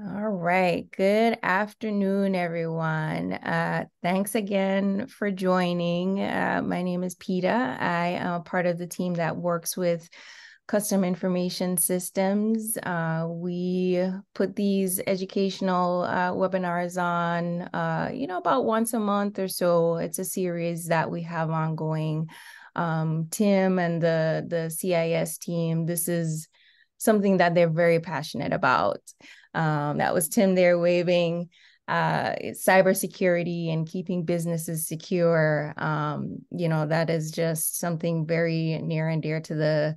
All right. Good afternoon, everyone. Thanks again for joining. My name is Peta. I am a part of the team that works with Custom Information Systems. We put these educational webinars on, about once a month or so. It's a series that we have ongoing. Tim and the CIS team, this is something that they're very passionate about. That was Tim there waving. Cybersecurity and keeping businesses secure. That is just something very near and dear to the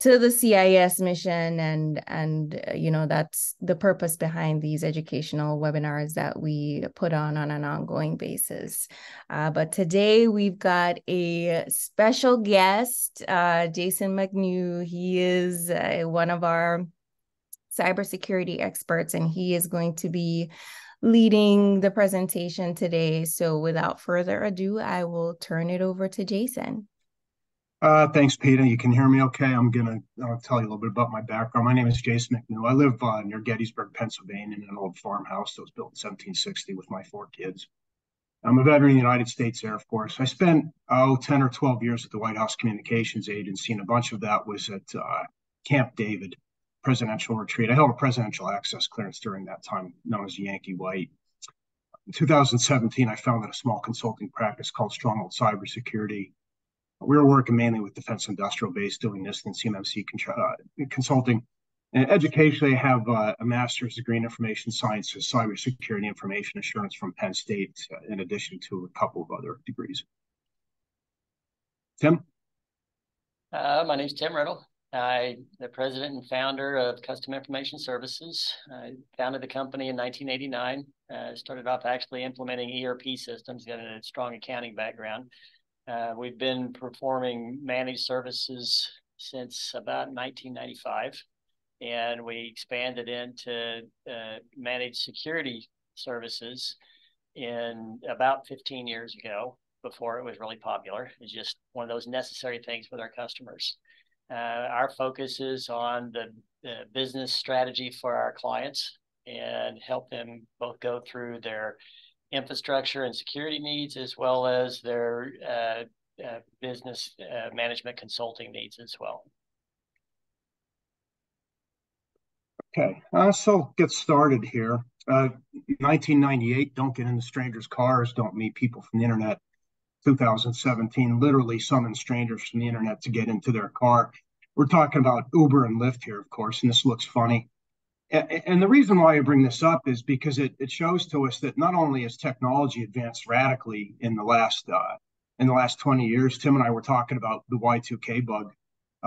CIS mission, and that's the purpose behind these educational webinars that we put on an ongoing basis. But today we've got a special guest, Jason McNew. He is one of our cybersecurity experts, and he is going to be leading the presentation today. So without further ado, I will turn it over to Jason. Thanks, Peta. You can hear me okay? I'll tell you a little bit about my background. My name is Jason McNew. I live near Gettysburg, Pennsylvania, in an old farmhouse that was built in 1760 with my four kids. I'm a veteran of the United States Air Force. I spent 10 or 12 years at the White House Communications Agency, and a bunch of that was at Camp David presidential retreat. I held a presidential access clearance during that time, known as Yankee White. In 2017, I founded a small consulting practice called Stronghold Cybersecurity. We were working mainly with defense industrial base, doing NIST and CMMC consulting. And educationally, I have a master's degree in information sciences, cybersecurity information assurance from Penn State, in addition to a couple of other degrees. Tim? My name's Tim Reddell. I'm the president and founder of Custom Information Services. I founded the company in 1989. Started off actually implementing ERP systems, got a strong accounting background. We've been performing managed services since about 1995, and we expanded into managed security services in about 15 years ago, before it was really popular. It's just one of those necessary things with our customers. Our focus is on the business strategy for our clients and help them both go through their infrastructure and security needs, as well as their business management consulting needs as well. Okay, so get started here. 1998, don't get into strangers' cars, don't meet people from the internet. 2017, literally summon strangers from the internet to get into their car. We're talking about Uber and Lyft here, of course, and this looks funny. And the reason why I bring this up is because it shows to us that not only has technology advanced radically in the last 20 years. Tim and I were talking about the Y2K bug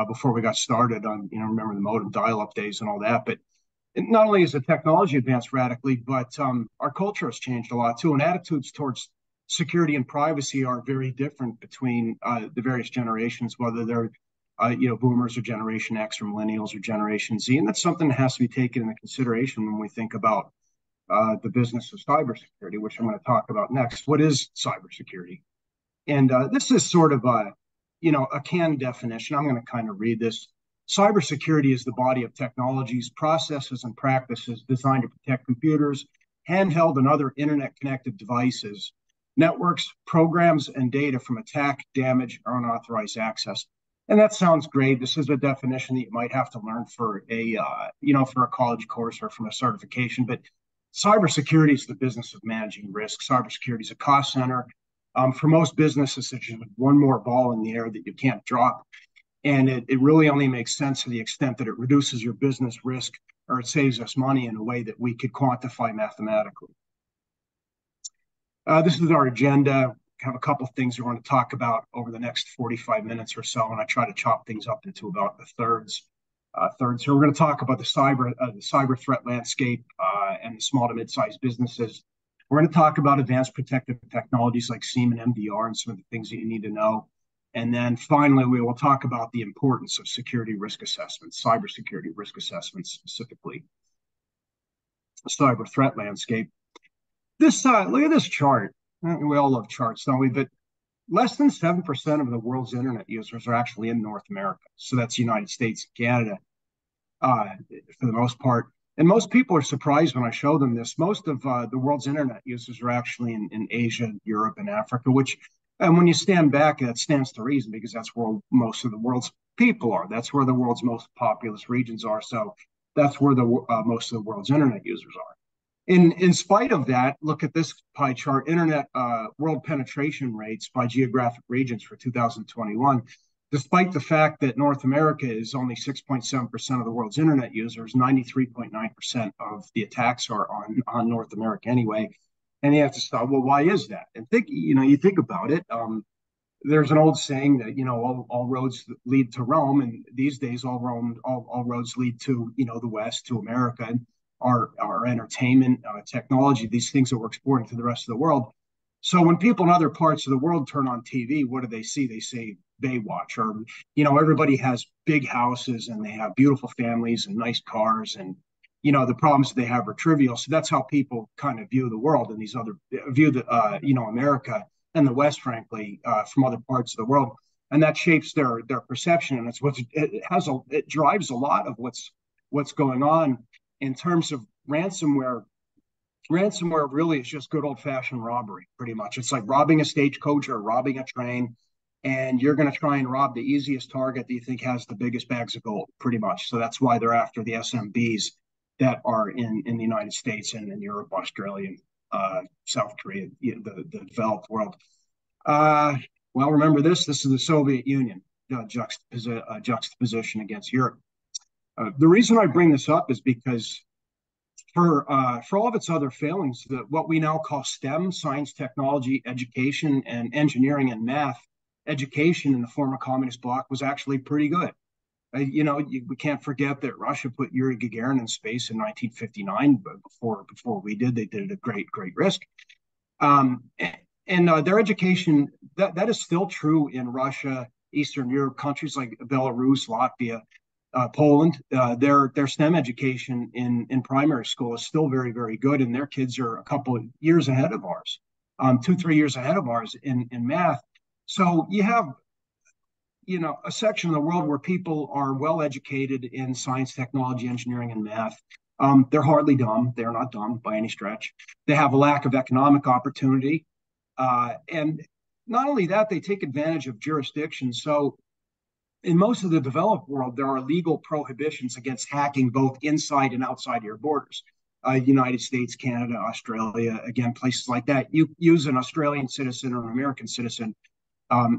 before we got started on, remember the modem dial-up days and all that. But not only has the technology advanced radically, but our culture has changed a lot too, and attitudes towards security and privacy are very different between the various generations, whether they're boomers or Generation X or millennials or Generation Z. And that's something that has to be taken into consideration when we think about the business of cybersecurity, which I'm going to talk about next. What is cybersecurity? And this is sort of a canned definition. I'm going to kind of read this. Cybersecurity is the body of technologies, processes, and practices designed to protect computers, handheld and other internet-connected devices, networks, programs, and data from attack, damage, or unauthorized access. And that sounds great. This is a definition that you might have to learn for a college course or from a certification. But cybersecurity is the business of managing risk. Cybersecurity is a cost center. For most businesses, there's just one more ball in the air that you can't drop. And it really only makes sense to the extent that it reduces your business risk, or it saves us money in a way that we could quantify mathematically. This is our agenda. We have a couple of things we want to talk about over the next 45 minutes or so, and I try to chop things up into about the thirds. So we're going to talk about the cyber threat landscape and the small to mid-sized businesses. We're going to talk about advanced protective technologies like SIEM and MDR and some of the things that you need to know. And then finally, we will talk about the importance of security risk assessments, cybersecurity risk assessments specifically, the cyber threat landscape. Look at this chart. We all love charts, don't we? But less than 7% of the world's internet users are actually in North America. So that's the United States and Canada for the most part. And most people are surprised when I show them this. Most of the world's internet users are actually in Asia, Europe, and Africa, which, and when you stand back, that stands to reason, because that's where most of the world's people are. That's where the world's most populous regions are. So that's where the most of the world's internet users are. In spite of that, look at this pie chart, internet world penetration rates by geographic regions for 2021. Despite the fact that North America is only 6.7% of the world's internet users, 93.9% of the attacks are on North America anyway. And you have to stop, well, why is that? And think, you know, you think about it. There's an old saying that, you know, all roads lead to Rome. And these days, all roads lead to, you know, the West, to America, and our entertainment, technology, these things that we're exporting to the rest of the world. So when people in other parts of the world turn on TV, what do they see? They say Baywatch, or, you know, everybody has big houses and they have beautiful families and nice cars, and, you know, the problems they have are trivial. So that's how people kind of view the world, and these other view the, you know, America and the West, frankly, from other parts of the world. And that shapes their perception. And it's it drives a lot of what's going on in terms of ransomware. Ransomware really is just good old-fashioned robbery, pretty much. It's like robbing a stagecoach or robbing a train, and you're going to try and rob the easiest target that you think has the biggest bags of gold, pretty much. So that's why they're after the SMBs that are in the United States and in Europe, Australia, South Korea, the developed world. Well, remember this. This is the Soviet Union, juxtaposition against Europe. The reason I bring this up is because for all of its other failings, that what we now call STEM, science, technology, education, and engineering and math, education in the former communist bloc was actually pretty good. You know, we can't forget that Russia put Yuri Gagarin in space in 1959, but before we did, they did it at great risk. Their education, that is still true in Russia, Eastern Europe, countries like Belarus, Latvia, Poland. Their STEM education in primary school is still very, very good, and their kids are a couple of years ahead of ours, 2-3 years ahead of ours in math. So you have, you know, a section of the world where people are well educated in science, technology, engineering, and math. They're hardly dumb. They're not dumb by any stretch. They have a lack of economic opportunity, and not only that, they take advantage of jurisdiction. So in most of the developed world, there are legal prohibitions against hacking both inside and outside your borders. United States, Canada, Australia, again, places like that. You use an Australian citizen or an American citizen,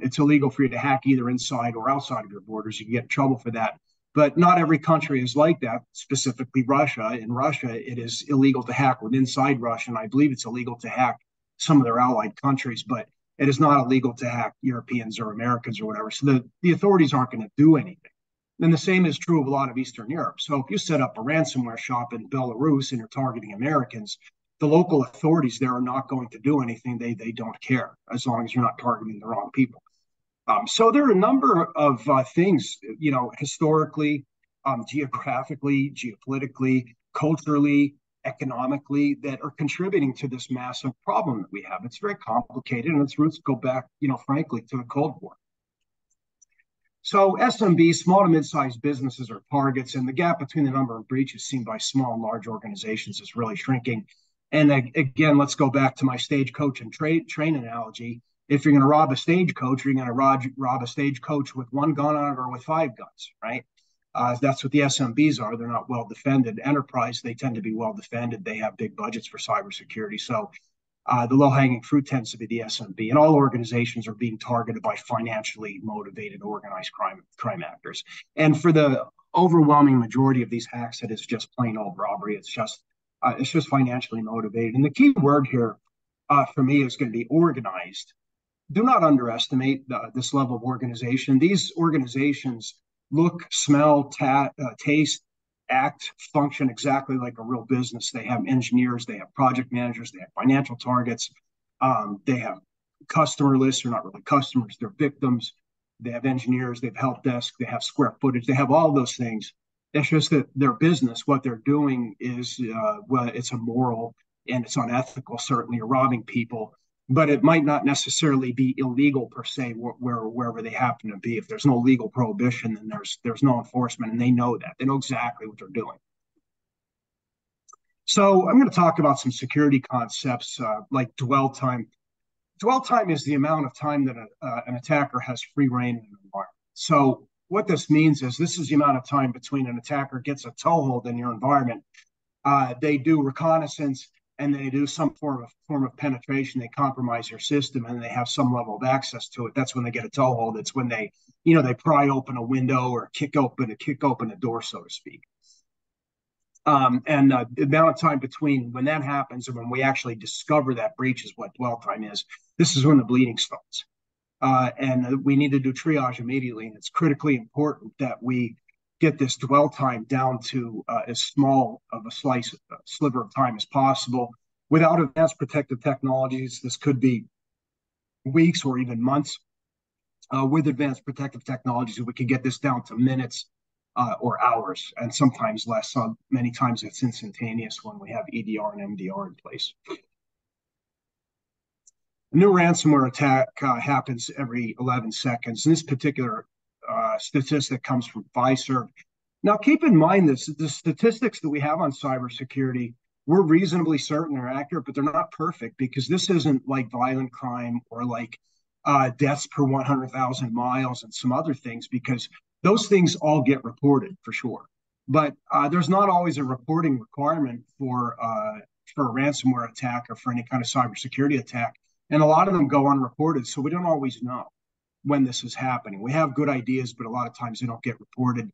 it's illegal for you to hack either inside or outside of your borders. You can get in trouble for that. But not every country is like that, specifically Russia. In Russia, it is illegal to hack inside Russia, and I believe it's illegal to hack some of their allied countries, but it is not illegal to hack Europeans or Americans or whatever. So the authorities aren't going to do anything. And the same is true of a lot of Eastern Europe. So if you set up a ransomware shop in Belarus and you're targeting Americans, the local authorities there are not going to do anything. They don't care, as long as you're not targeting the wrong people. So there are a number of things, you know, historically, geographically, geopolitically, culturally, economically, that are contributing to this massive problem that we have. It's very complicated, and its roots go back, you know, frankly, to the Cold War. So SMB, small to mid-sized businesses, are targets, and the gap between the number of breaches seen by small and large organizations is really shrinking. And again, let's go back to my stagecoach and train analogy. If you're going to rob a stagecoach, you're going to rob a stagecoach with one gun on it or with 5 guns, right? That's what the SMBs are. They're not well-defended. Enterprise, they tend to be well-defended. They have big budgets for cybersecurity. So the low-hanging fruit tends to be the SMB. And all organizations are being targeted by financially motivated organized crime actors. And for the overwhelming majority of these hacks, it is just plain old robbery. It's just financially motivated. And the key word here for me is going to be organized. Do not underestimate this level of organization. These organizations look, smell, taste, act, function exactly like a real business. They have engineers, they have project managers, they have financial targets, they have customer lists. They're not really customers, they're victims. They have engineers, they have help desk, they have square footage, they have all those things. It's just that their business, what they're doing is, well, it's immoral and it's unethical, certainly, you're robbing people. But it might not necessarily be illegal per se, wherever they happen to be. If there's no legal prohibition, then there's no enforcement, and they know that. They know exactly what they're doing. So I'm going to talk about some security concepts like dwell time. Dwell time is the amount of time that an attacker has free reign in an environment. So what this means is this is the amount of time between an attacker gets a toehold in your environment. They do reconnaissance and they do some form of penetration. They compromise your system and they have some level of access to it. That's when they get a toehold. It's when they, you know, they pry open a window or kick open a door, so to speak. And the amount of time between when that happens and when we actually discover that breach is what dwell time is. This is when the bleeding starts. And we need to do triage immediately. And it's critically important that we get this dwell time down to as small of a sliver of time as possible. Without advanced protective technologies, this could be weeks or even months. With advanced protective technologies, we could get this down to minutes. Or hours, and sometimes less. Many times it's instantaneous when we have EDR and MDR in place. A new ransomware attack happens every 11 seconds. This particular statistic comes from Fiserv. Now, keep in mind this: the statistics that we have on cybersecurity, we're reasonably certain they're accurate, but they're not perfect because this isn't like violent crime or like deaths per 100,000 miles and some other things, because those things all get reported for sure, but there's not always a reporting requirement for a ransomware attack or for any kind of cybersecurity attack, and a lot of them go unreported, so we don't always know when this is happening. We have good ideas, but a lot of times they don't get reported.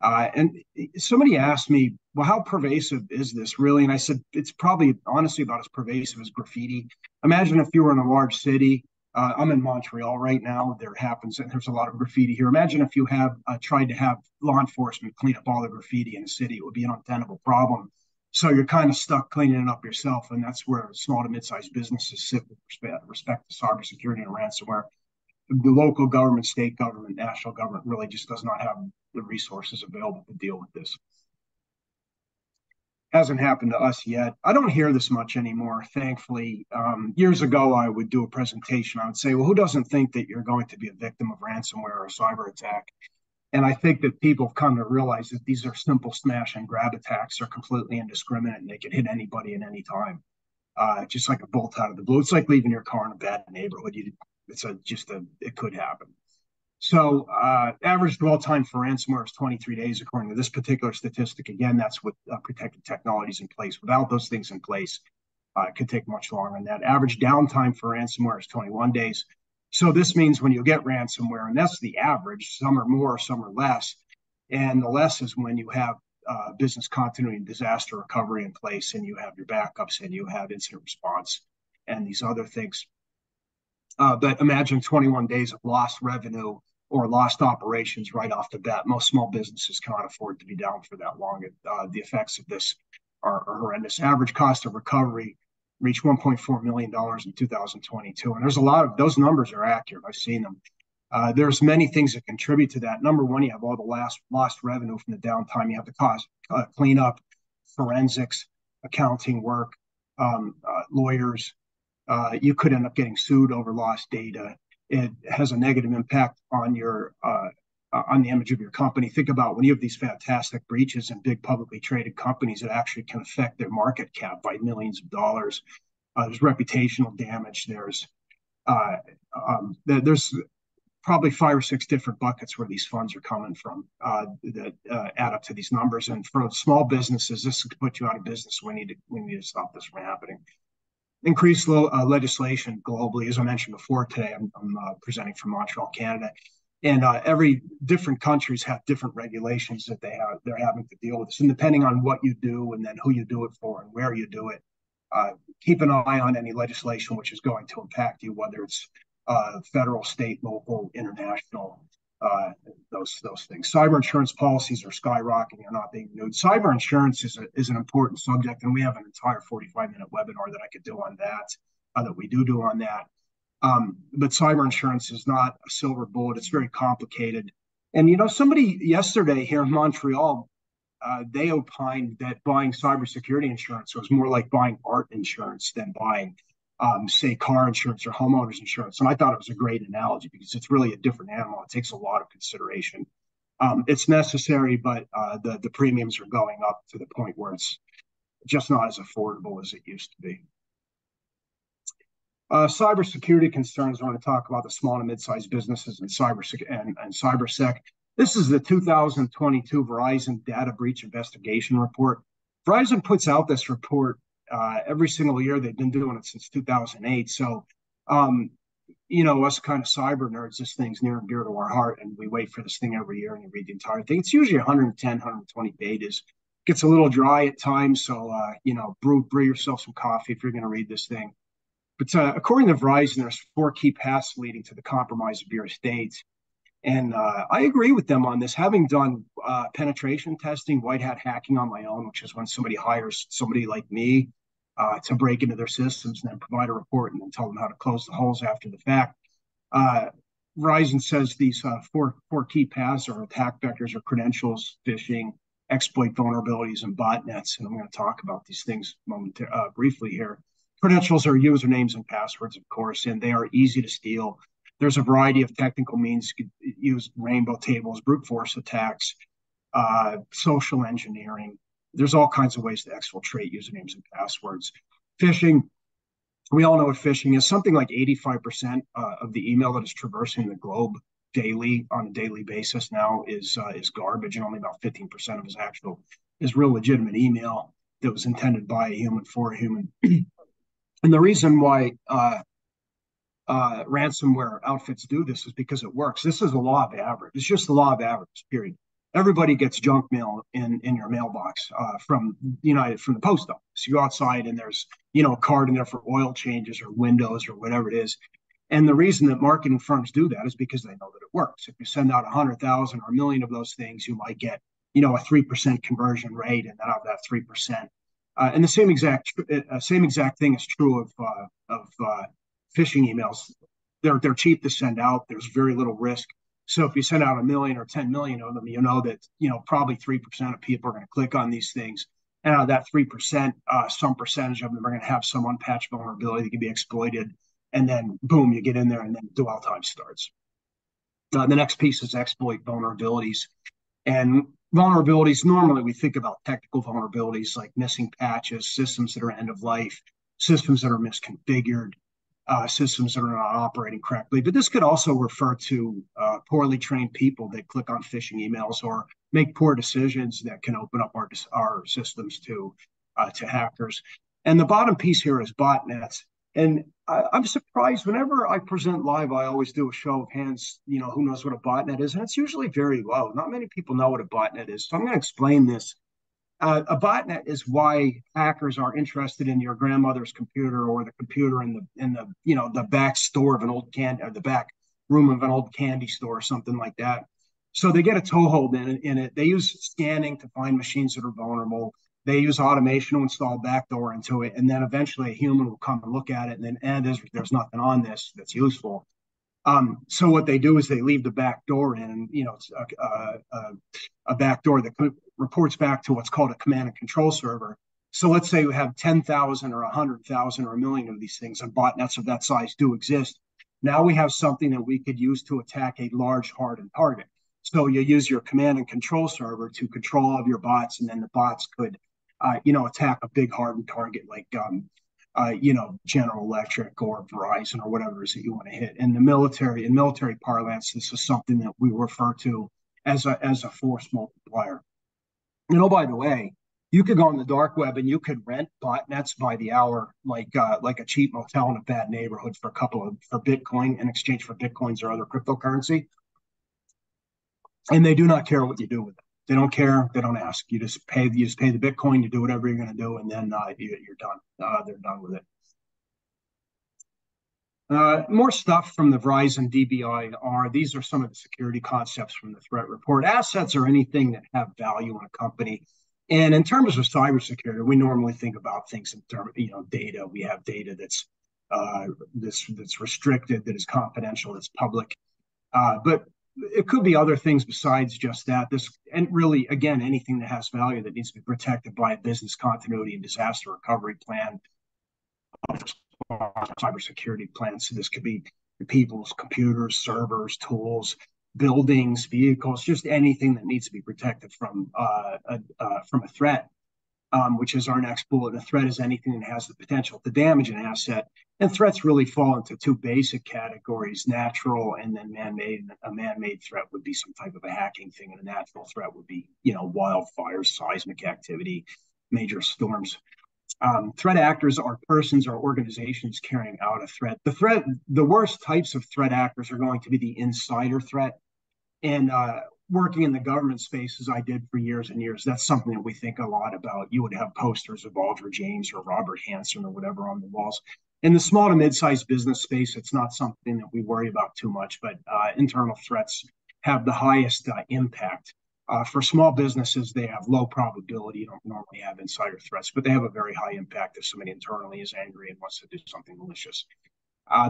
And somebody asked me, well, how pervasive is this really? And I said, it's probably honestly about as pervasive as graffiti. Imagine if you were in a large city. I'm in Montreal right now. There happens, and there's a lot of graffiti here. Imagine if you have tried to have law enforcement clean up all the graffiti in the city. It would be an untenable problem. So you're kind of stuck cleaning it up yourself, and that's where small to mid-sized businesses sit with respect to cybersecurity and ransomware. The local government, state government, national government really just does not have the resources available to deal with this. Hasn't happened to us yet. I don't hear this much anymore, thankfully. Years ago, I would do a presentation. I would say, well, who doesn't think that you're going to be a victim of ransomware or a cyber attack? And I think that people have come to realize that these are simple smash and grab attacks. They're completely indiscriminate and they can hit anybody at any time, just like a bolt out of the blue. It's like leaving your car in a bad neighborhood. It could happen. So average dwell time for ransomware is 23 days, according to this particular statistic. Again, that's with protective technologies in place. Without those things in place, it could take much longer than that. Average downtime for ransomware is 21 days. So this means when you get ransomware, and that's the average, some are more, some are less. And the less is when you have business continuity and disaster recovery in place, and you have your backups, and you have incident response, and these other things. But imagine 21 days of lost revenue or lost operations right off the bat. Most small businesses cannot afford to be down for that long. The effects of this are horrendous. Average cost of recovery reached $1.4 million in 2022. And there's a lot of those numbers are accurate. I've seen them. There's many things that contribute to that. Number one, you have all the lost revenue from the downtime. You have the cost, cleanup, forensics, accounting work, lawyers. You could end up getting sued over lost data. It has a negative impact on your on the image of your company. Think about when you have these fantastic breaches in big publicly traded companies, it actually can affect their market cap by millions of dollars. There's reputational damage. There's probably 5 or 6 different buckets where these funds are coming from that add up to these numbers. And for small businesses, this could put you out of business. We need to stop this from happening. Increased legislation globally, as I mentioned before today, I'm presenting from Montreal, Canada, and every different countries have different regulations that they're having to deal with this. And depending on what you do and then who you do it for and where you do it, keep an eye on any legislation which is going to impact you, whether it's federal, state, local, international, those things. Cyber insurance policies are skyrocketing. They're not being renewed. Cyber insurance is an important subject, and we have an entire 45-minute webinar that I could do on that, that we do on that. But cyber insurance is not a silver bullet. It's very complicated. And, you know, somebody yesterday here in Montreal, they opined that buying cybersecurity insurance was more like buying art insurance than buying say car insurance or homeowners insurance. And I thought it was a great analogy because it's really a different animal. It takes a lot of consideration. It's necessary, but the premiums are going up to the point where it's just not as affordable as it used to be. Cybersecurity concerns. I want to talk about the small and mid-sized businesses and CyberSec. This is the 2022 Verizon Data Breach Investigation Report. Verizon puts out this report every single year. They've been doing it since 2008. So, you know, us kind of cyber nerds, this thing's near and dear to our heart, and we wait for this thing every year, and you read the entire thing. It's usually 110, 120 pages. Gets a little dry at times, so, you know, brew yourself some coffee if you're going to read this thing. But according to Verizon, there's 4 key paths leading to the compromise of your estate. And I agree with them on this, having done penetration testing, white hat hacking on my own, which is when somebody hires somebody like me to break into their systems and then provide a report and then tell them how to close the holes after the fact. Verizon says these four key paths are attack vectors or credentials, phishing, exploit vulnerabilities, and botnets. And I'm going to talk about these things briefly here. Credentials are usernames and passwords, of course, and they are easy to steal. There's a variety of technical means. You could use rainbow tables, brute force attacks, social engineering. There's all kinds of ways to exfiltrate usernames and passwords. Phishing, we all know what phishing is. Something like 85% of the email that is traversing the globe daily on a daily basis now is garbage, and only about 15% of is real legitimate email that was intended by a human for a human. And the reason why ransomware outfits do this is because it works. This is the law of average. It's just the law of average, period. Everybody gets junk mail in your mailbox from the post office. You go outside and there's, you know, a card in there for oil changes or windows or whatever it is. And the reason that marketing firms do that is because they know that it works. If you send out 100,000 or 1 million of those things, you might get, you know, a 3% conversion rate, and then out of that 3%. And the same exact thing is true of phishing emails. They're cheap to send out. There's very little risk. So if you send out 1 million or 10 million of them, you know that, you know, probably 3% of people are going to click on these things. And out of that 3%, some percentage of them are going to have some unpatched vulnerability that can be exploited. And then boom, you get in there, and then dwell time starts. The next piece is exploit vulnerabilities. And vulnerabilities, normally we think about technical vulnerabilities like missing patches, systems that are end of life, systems that are misconfigured, systems that are not operating correctly. But this could also refer to poorly trained people that click on phishing emails or make poor decisions that can open up our systems to hackers. And the bottom piece here is botnets. And I'm surprised whenever I present live, I always do a show of hands, you know, who knows what a botnet is. And it's usually very low. Not many people know what a botnet is. So I'm going to explain this. A botnet is why hackers are interested in your grandmother's computer or the computer in the you know, the back store of an old candy, or the back room of an old candy store or something like that. So they get a toehold in it. They use scanning to find machines that are vulnerable. They use automation to install backdoor into it, and then eventually a human will come and look at it, and then, there's nothing on this that's useful. So what they do is they leave the backdoor in, and, you know, it's a backdoor that reports back to what's called a command and control server. So let's say you have 10,000 or 100,000 or 1 million of these things, and botnets of that size do exist. Now we have something that we could use to attack a large hardened target. So you use your command and control server to control all of your bots, and then the bots could you know, attack a big hardened target like, you know, General Electric or Verizon or whatever it is that you want to hit. In the military, in military parlance, this is something that we refer to as a force multiplier. And oh, by the way, you could go on the dark web and you could rent botnets by the hour, like a cheap motel in a bad neighborhood for for Bitcoin, in exchange for Bitcoins or other cryptocurrency. And they do not care what you do with it. They don't care. They don't ask. You just pay the Bitcoin. You do whatever you're going to do, and then you're done. They're done with it. More stuff from the Verizon DBIR. These are some of the security concepts from the threat report. Assets are anything that have value in a company. And in terms of cybersecurity, we normally think about things in terms, you know, data. We have data that's restricted, that is confidential, that's public, but it could be other things besides just that. This, and really, again, anything that has value that needs to be protected by a business continuity and disaster recovery plan, cybersecurity plan. So this could be people's computers, servers, tools, buildings, vehicles, just anything that needs to be protected from a threat. which is our next bullet. A threat is anything that has the potential to damage an asset. And threats really fall into two basic categories, natural and then man-made. A man-made threat would be some type of a hacking thing, and a natural threat would be, you know, wildfires, seismic activity, major storms. Threat actors are persons or organizations carrying out a threat. The worst types of threat actors are going to be the insider threat. And working in the government space, as I did for years and years, that's something that we think a lot about. You would have posters of Alger James or Robert Hanson or whatever on the walls. In the small to mid-sized business space, it's not something that we worry about too much, but internal threats have the highest impact. For small businesses, they have low probability. You don't normally have insider threats, but they have a very high impact if somebody internally is angry and wants to do something malicious.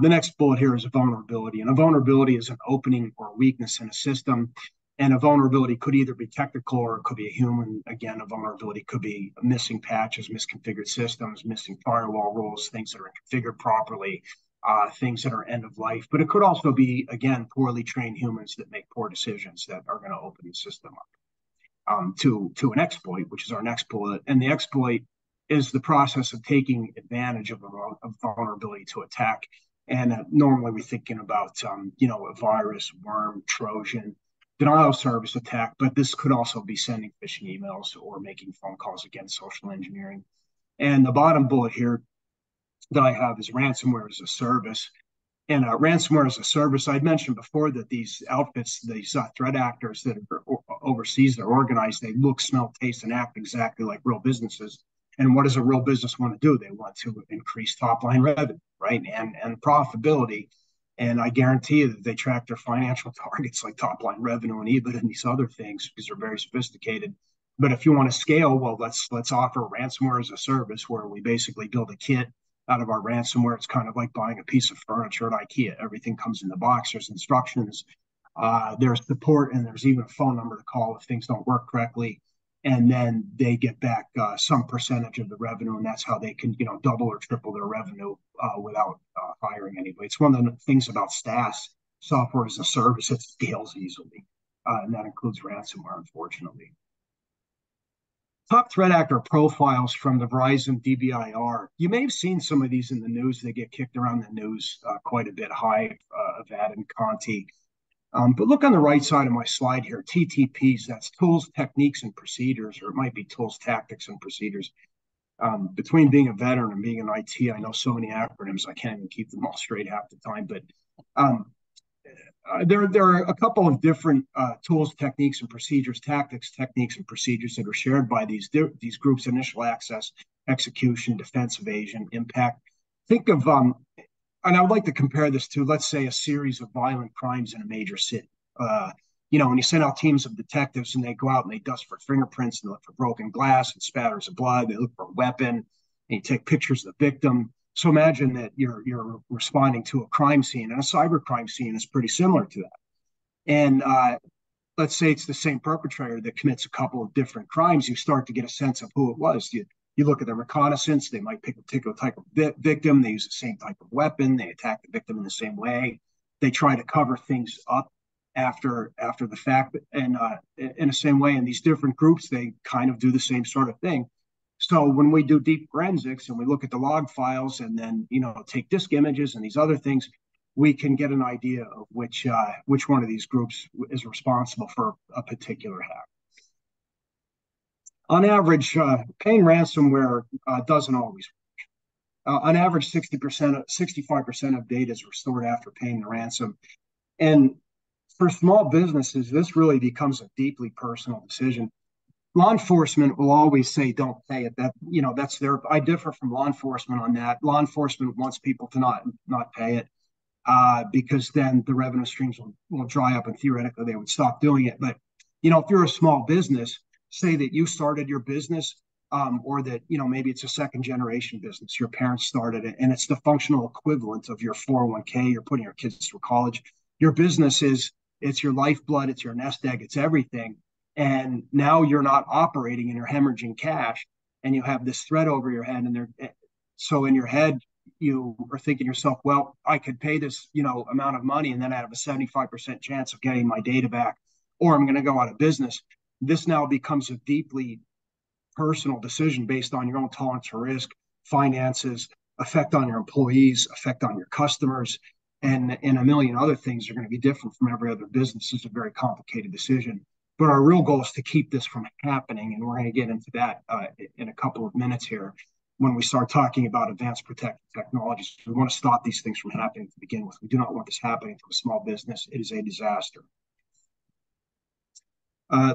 The next bullet here is a vulnerability. And a vulnerability is an opening or weakness in a system. And a vulnerability could either be technical or it could be a human. Again, a vulnerability could be missing patches, misconfigured systems, missing firewall rules, things that are configured properly, things that are end of life. But it could also be, again, poorly trained humans that make poor decisions that are going to open the system up to an exploit, which is our next bullet. And the exploit is the process of taking advantage of a vulnerability to attack. And normally we're thinking about, you know, a virus, worm, Trojan, denial service attack, but this could also be sending phishing emails or making phone calls against social engineering. And the bottom bullet here that I have is ransomware as a service. And ransomware as a service, I mentioned before that these outfits, these threat actors that are overseas, they're organized, they look, smell, taste, and act exactly like real businesses. And what does a real business want to do? They want to increase top line revenue, right? And profitability. And I guarantee you that they track their financial targets like top line revenue and EBIT and these other things because they're very sophisticated. But if you want to scale, well, let's offer ransomware as a service where we basically build a kit out of our ransomware. It's kind of like buying a piece of furniture at IKEA. Everything comes in the box. There's instructions, there's support, and there's even a phone number to call if things don't work correctly. And then they get back some percentage of the revenue, and that's how they can, you know, double or triple their revenue without hiring anybody. It's one of the things about SaaS, software as a service, that scales easily, and that includes ransomware, unfortunately. Top threat actor profiles from the Verizon DBIR. You may have seen some of these in the news. They get kicked around the news quite a bit. High Avad and Conti. But look on the right side of my slide here, TTPs, that's tools, techniques, and procedures, or it might be tools, tactics, and procedures. Between being a veteran and being an IT, I know so many acronyms, I can't even keep them all straight half the time, but there are a couple of different tools, techniques, and procedures, tactics, techniques, and procedures that are shared by these groups: initial access, execution, defense evasion, impact. Think of... And I would like to compare this to, let's say, a series of violent crimes in a major city. You know, when you send out teams of detectives and they go out and they dust for fingerprints and look for broken glass and spatters of blood, they look for a weapon, and you take pictures of the victim. So imagine that you're responding to a crime scene, and a cyber crime scene is pretty similar to that. And let's say it's the same perpetrator that commits a couple of different crimes. You start to get a sense of who it was. You look at the reconnaissance, they might pick a particular type of victim, they use the same type of weapon, they attack the victim in the same way, they try to cover things up after the fact, and in the same way. And these different groups, they kind of do the same sort of thing. So when we do deep forensics and we look at the log files and then, you know, take disk images and these other things, we can get an idea of which one of these groups is responsible for a particular hack. On average, paying ransomware doesn't always work. On average, 65% of data is restored after paying the ransom. And for small businesses, this really becomes a deeply personal decision. Law enforcement will always say, "Don't pay it." That, you know, that's their. I differ from law enforcement on that. Law enforcement wants people to not pay it because then the revenue streams will dry up, and theoretically they would stop doing it. But you know, if you're a small business, say that you started your business or that, you know, maybe it's a second generation business, your parents started it, and it's the functional equivalent of your 401k, you're putting your kids through college. Your business is, it's your lifeblood, it's your nest egg, it's everything. And now you're not operating and you're hemorrhaging cash and you have this threat over your head. And so in your head, you are thinking to yourself, well, I could pay this, you know, amount of money and then I have a 75% chance of getting my data back, or I'm going to go out of business. This now becomes a deeply personal decision based on your own tolerance for risk, finances, effect on your employees, effect on your customers, and a million other things are going to be different from every other business. It's a very complicated decision. But our real goal is to keep this from happening, and we're going to get into that in a couple of minutes here when we start talking about advanced protective technologies. We want to stop these things from happening to begin with. We do not want this happening to a small business. It is a disaster.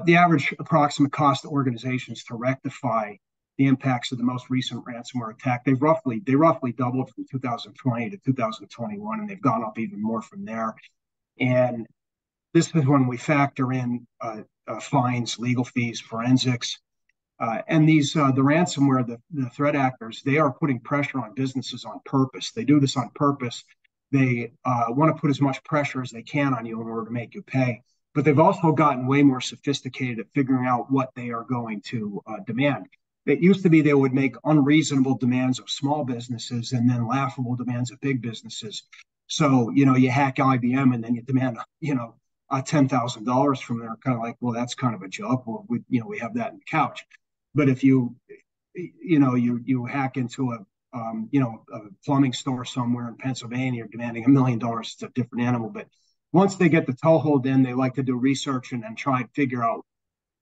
The average approximate cost to organizations to rectify the impacts of the most recent ransomware attack, they roughly doubled from 2020 to 2021, and they've gone up even more from there. And this is when we factor in fines, legal fees, forensics, and these the ransomware, the threat actors, they are putting pressure on businesses on purpose. They do this on purpose. They want to put as much pressure as they can on you in order to make you pay. But they've also gotten way more sophisticated at figuring out what they are going to demand. It used to be they would make unreasonable demands of small businesses and then laughable demands of big businesses. So, you know, you hack IBM and then you demand, you know, $10,000 from there, kind of like, well, that's kind of a joke. Well, we, you know, we have that in the couch. But if you, you know, you hack into a, you know, a plumbing store somewhere in Pennsylvania, you're demanding $1 million, it's a different animal. But once they get the toehold in, they like to do research and then try and figure out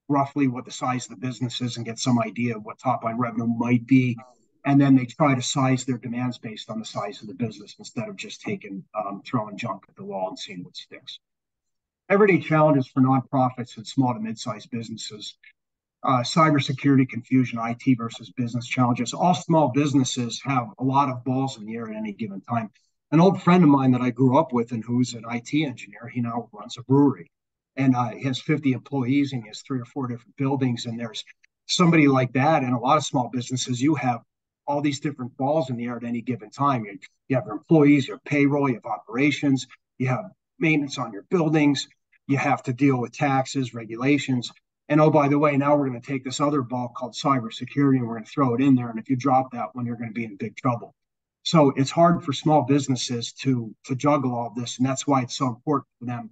roughly what the size of the business is and get some idea of what top line revenue might be. And then they try to size their demands based on the size of the business instead of just taking, throwing junk at the wall and seeing what sticks. Everyday challenges for nonprofits and small to mid-sized businesses. Cybersecurity confusion, IT versus business challenges. All small businesses have a lot of balls in the air at any given time. An old friend of mine that I grew up with and who's an IT engineer, he now runs a brewery. And he has 50 employees and he has 3 or 4 different buildings. And there's somebody like that. And a lot of small businesses, you have all these different balls in the air at any given time. You have your employees, your payroll, you have operations, you have maintenance on your buildings, you have to deal with taxes, regulations. And oh, by the way, now we're going to take this other ball called cybersecurity and we're going to throw it in there. And if you drop that one, you're going to be in big trouble. So it's hard for small businesses to juggle all this. And that's why it's so important for them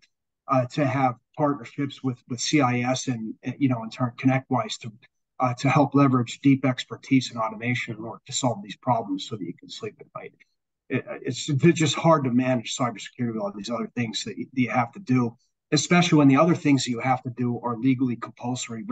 to have partnerships with CIS and, you know, in turn ConnectWise to help leverage deep expertise and automation in order to solve these problems so that you can sleep at night. It's just hard to manage cybersecurity with all these other things that you have to do, especially when the other things you have to do are legally compulsory,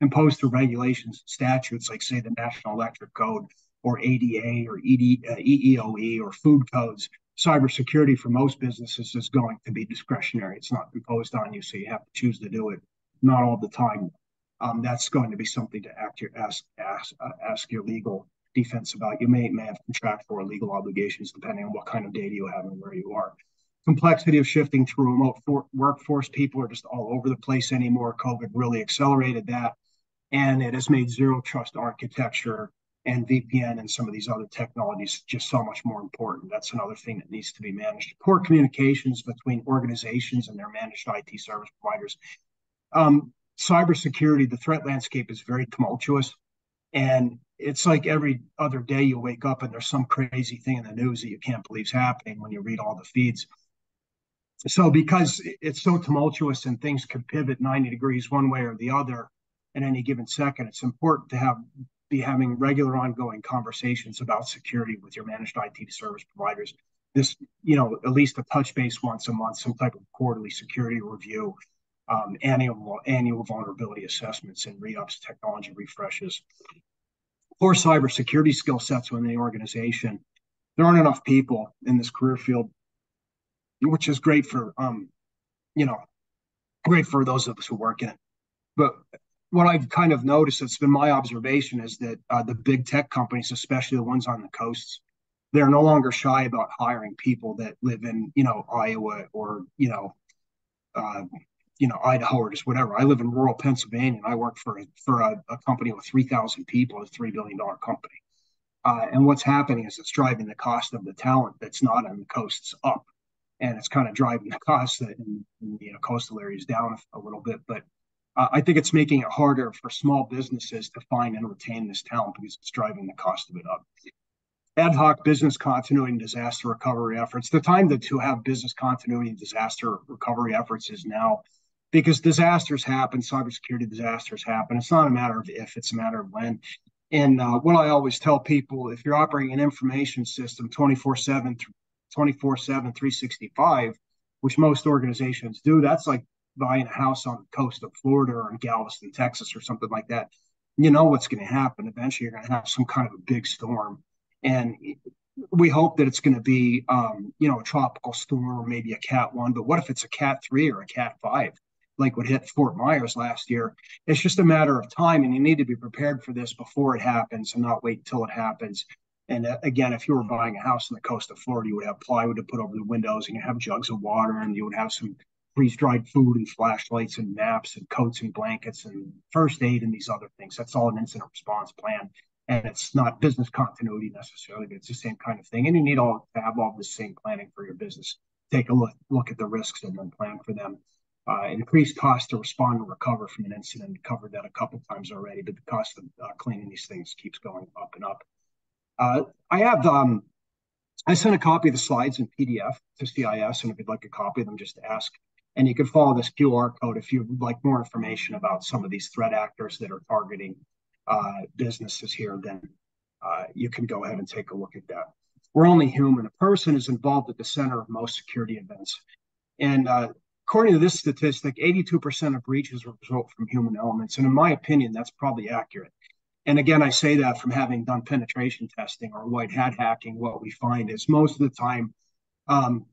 imposed through regulations, statutes like say the National Electric Code, or ADA or EEOE or food codes. Cybersecurity for most businesses is going to be discretionary. It's not imposed on you, so you have to choose to do it. Not all the time. That's going to be something to ask your legal defense about. You may have contractual or legal obligations depending on what kind of data you have and where you are. Complexity of shifting to remote workforce. People are just all over the place anymore. COVID really accelerated that, and it has made zero trust architecture and VPN and some of these other technologies just so much more important. That's another thing that needs to be managed. Poor communications between organizations and their managed IT service providers. Cybersecurity, the threat landscape is very tumultuous. And it's like every other day you wake up and there's some crazy thing in the news that you can't believe is happening when you read all the feeds. So because it's so tumultuous and things could pivot 90 degrees one way or the other in any given second, it's important to be having regular ongoing conversations about security with your managed IT service providers. This, you know, at least a touch base once a month, some type of quarterly security review, annual vulnerability assessments and re-ups, technology refreshes. Poor cybersecurity skill sets within the organization. There aren't enough people in this career field, which is great for, you know, great for those of us who work in it. But what I've kind of noticed, it's been my observation, is that the big tech companies, especially the ones on the coasts, they're no longer shy about hiring people that live in, you know, Iowa or, you know, Idaho or just whatever. I live in rural Pennsylvania, and I work for a company with 3,000 people, a $3 billion company. And what's happening is it's driving the cost of the talent that's not on the coasts up, and it's kind of driving the cost in you know, coastal areas down a little bit, but I think it's making it harder for small businesses to find and retain this talent because it's driving the cost of it up. Ad hoc business continuity and disaster recovery efforts. The time to have business continuity and disaster recovery efforts is now. because disasters happen, cybersecurity disasters happen. It's not a matter of if, it's a matter of when. And what I always tell people, if you're operating an information system 24/7, 365, which most organizations do, that's like buying a house on the coast of Florida or in Galveston, Texas, or something like that. You know what's going to happen. Eventually, you're going to have some kind of a big storm. And we hope that it's going to be, a tropical storm or maybe a Cat 1. But what if it's a Cat 3 or a Cat 5, like what hit Fort Myers last year? It's just a matter of time, and you need to be prepared for this before it happens and not wait until it happens. And again, if you were buying a house on the coast of Florida, you would have plywood to put over the windows, and you have jugs of water, and you would have some freeze-dried food and flashlights and maps and coats and blankets and first aid and these other things. That's all an incident response plan. And it's not business continuity necessarily, but it's the same kind of thing. And you need to have all the same planning for your business. Take a look at the risks and then plan for them. Increase cost to respond and recover from an incident. Covered that a couple times already, but the cost of cleaning these things keeps going up and up. I sent a copy of the slides in PDF to CIS, and if you'd like a copy of them, just ask. And you can follow this QR code if you'd like more information about some of these threat actors that are targeting businesses here. Then you can go ahead and take a look at that. We're only human. A person is involved at the center of most security events. And according to this statistic, 82% of breaches result from human elements. And in my opinion, that's probably accurate. And again, I say that from having done penetration testing or white hat hacking. What we find is most of the time,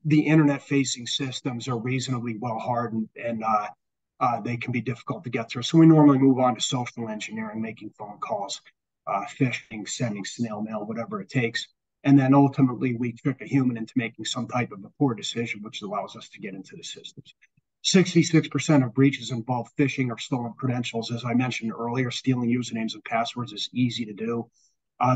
the internet-facing systems are reasonably well-hardened, and they can be difficult to get through. So we normally move on to social engineering, making phone calls, phishing, sending snail mail, whatever it takes. And then ultimately, we trick a human into making some type of a poor decision, which allows us to get into the systems. 66% of breaches involve phishing or stolen credentials. As I mentioned earlier, stealing usernames and passwords is easy to do.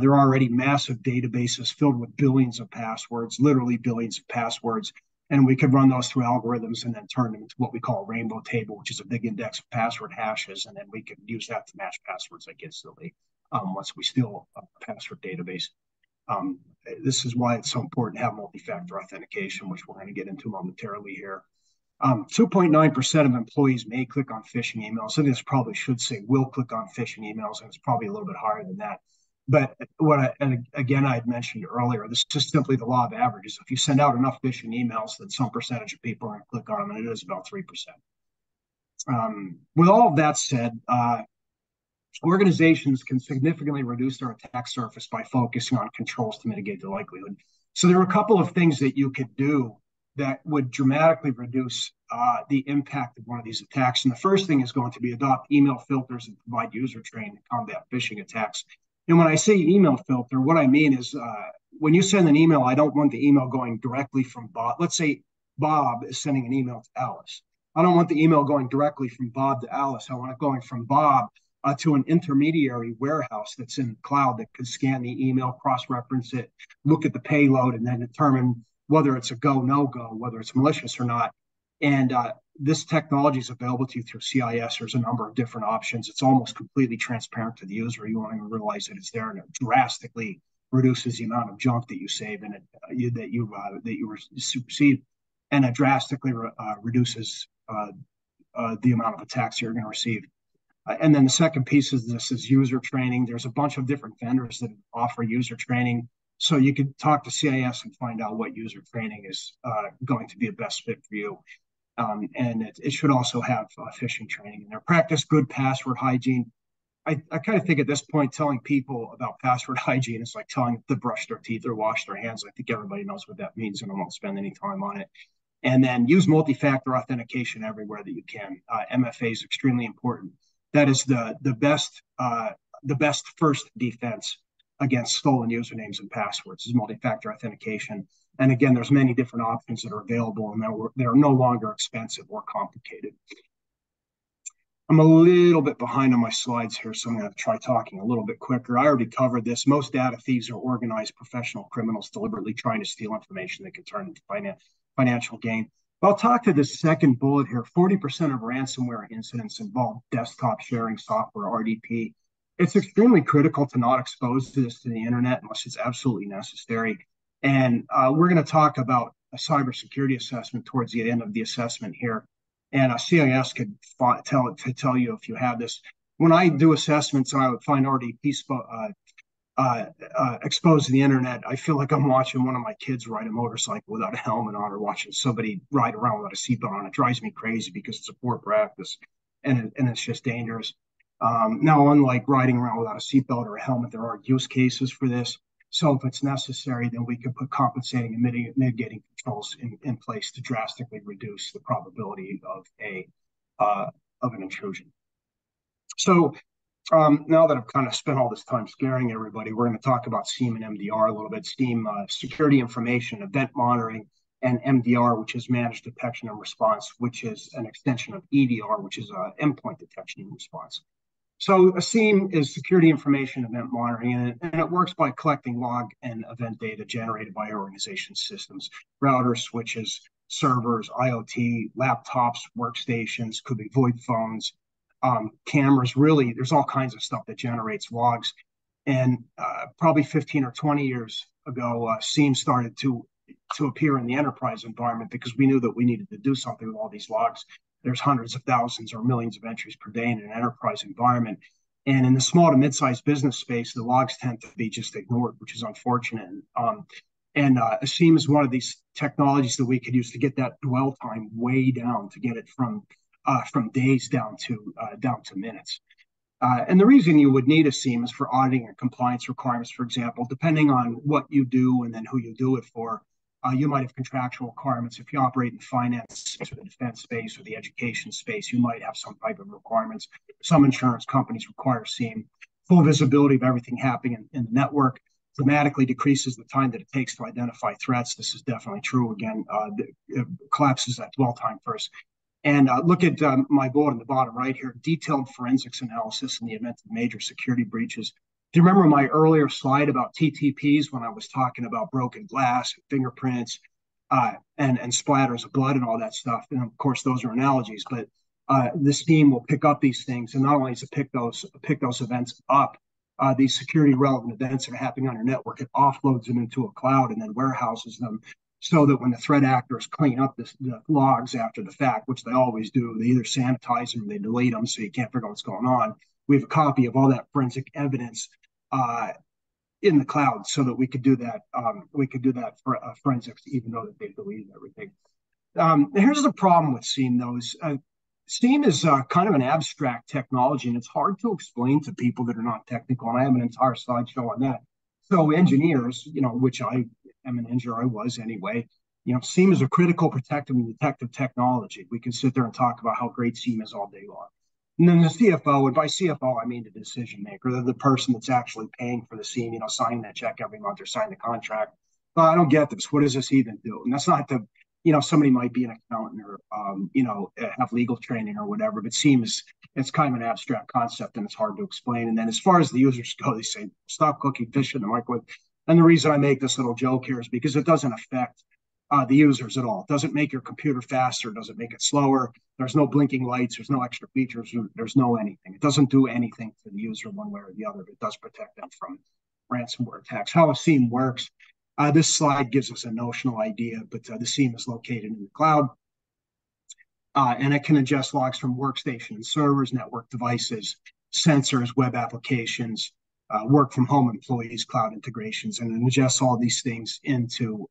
There are already massive databases filled with billions of passwords, literally billions of passwords, and we could run those through algorithms and then turn them into what we call a rainbow table, which is a big index of password hashes, and then we could use that to match passwords like instantly once we steal a password database. This is why it's so important to have multi-factor authentication, which we're going to get into momentarily here. 2.9% of employees may click on phishing emails. So this probably should say will click on phishing emails, and it's probably a little bit higher than that. But I had mentioned earlier, this is simply the law of averages. If you send out enough phishing emails, then some percentage of people are going to click on them, and it is about 3%. With all of that said, organizations can significantly reduce their attack surface by focusing on controls to mitigate the likelihood. So there are a couple of things that you could do that would dramatically reduce the impact of one of these attacks. And the first thing is going to be adopt email filters and provide user training to combat phishing attacks. And when I say email filter, what I mean is when you send an email, I don't want the email going directly from Bob. Let's say Bob is sending an email to Alice. I don't want the email going directly from Bob to Alice. I want it going from Bob to an intermediary warehouse that's in the cloud that could scan the email, cross-reference it, look at the payload, and then determine whether it's a go, no-go, whether it's malicious or not. And this technology is available to you through CIS. There's a number of different options. It's almost completely transparent to the user. You won't even realize that it's there, and it drastically reduces the amount of junk that you save and that you receive, and it drastically reduces the amount of attacks you're going to receive. And then the second piece of this is user training. There's a bunch of different vendors that offer user training. So you can talk to CIS and find out what user training is going to be a best fit for you. And it should also have phishing training in there. Practice good password hygiene. I kind of think at this point, telling people about password hygiene is like telling them to brush their teeth or wash their hands. I think everybody knows what that means, and I won't spend any time on it. And then use multi-factor authentication everywhere that you can. MFA is extremely important. That is the best first defense against stolen usernames and passwords is multi-factor authentication. And again, there's many different options that are available, and they're no longer expensive or complicated. I'm a little bit behind on my slides here, so I'm going to try talking a little bit quicker. I already covered this. Most data thieves are organized professional criminals deliberately trying to steal information that can turn into financial gain. But I'll talk to this second bullet here. 40% of ransomware incidents involve desktop sharing software, RDP. It's extremely critical to not expose this to the internet unless it's absolutely necessary. And we're going to talk about a cybersecurity assessment towards the end of the assessment here. and a CIS could tell you if you have this. When I do assessments, I would find RDP exposed to the internet. I feel like I'm watching one of my kids ride a motorcycle without a helmet on, or watching somebody ride around without a seatbelt on. It drives me crazy because it's a poor practice, and it's just dangerous. Now, unlike riding around without a seatbelt or a helmet, there are use cases for this. So if it's necessary, then we could put compensating and mitigating controls in place to drastically reduce the probability of an intrusion. So now that I've kind of spent all this time scaring everybody, we're going to talk about SIEM and MDR a little bit. SIEM, security information, event monitoring, and MDR, which is managed detection and response, which is an extension of EDR, which is endpoint detection and response. So a SIEM is security information event monitoring, and it works by collecting log and event data generated by organization systems, routers, switches, servers, IoT, laptops, workstations, could be VoIP phones, cameras. Really, there's all kinds of stuff that generates logs. And probably 15 or 20 years ago, SIEM started to appear in the enterprise environment because we knew that we needed to do something with all these logs. There's hundreds of thousands or millions of entries per day in an enterprise environment. And in the small to mid-sized business space, the logs tend to be just ignored, which is unfortunate. And SIEM is one of these technologies that we could use to get that dwell time way down, to get it from days down to minutes. And the reason you would need a SIEM is for auditing and compliance requirements, for example. Depending on what you do and then who you do it for, you might have contractual requirements. If you operate in finance or the defense space or the education space, you might have some type of requirements. Some insurance companies require SIEM. Full visibility of everything happening in the network dramatically decreases the time that it takes to identify threats. This is definitely true. Again, it collapses that dwell time first. And look at my bullet in the bottom right here, detailed forensics analysis in the event of major security breaches. Do you remember my earlier slide about TTPs when I was talking about broken glass, fingerprints, and splatters of blood and all that stuff? And of course, those are analogies, but this team will pick up these things, and not only does it pick those events up, these security relevant events that are happening on your network, it offloads them into a cloud and then warehouses them, so that when the threat actors clean up the logs after the fact, which they always do, they either sanitize them or they delete them so you can't figure out what's going on. We have a copy of all that forensic evidence in the cloud, so that we could do that. We could do that for forensics, even though that they've deleted everything. Here's the problem with SIEM, though: is SIEM is kind of an abstract technology, and it's hard to explain to people that are not technical. And I have an entire slideshow on that. So engineers, you know, which I am an engineer, I was anyway. You know, SIEM is a critical, protective, and detective technology. We can sit there and talk about how great SIEM is all day long. And then the CFO, and by CFO, I mean the decision maker, the person that's actually paying for the SIEM, you know, signing that check every month or signing the contract. But I don't get this. What does this even do? And that's not the, you know, somebody might be an accountant or, you know, have legal training or whatever, but SIEM is, it's kind of an abstract concept and it's hard to explain. And then as far as the users go, they say, stop cooking fish in the microwave. And the reason I make this little joke here is because it doesn't affect the users at all. It doesn't make your computer faster, doesn't make it slower. There's no blinking lights, there's no extra features, there's no anything. It doesn't do anything to the user one way or the other, but it does protect them from ransomware attacks. How a SIEM works, this slide gives us a notional idea, but the SIEM is located in the cloud, and it can ingest logs from workstation and servers, network devices, sensors, web applications, work from home employees, cloud integrations, and ingest all these things into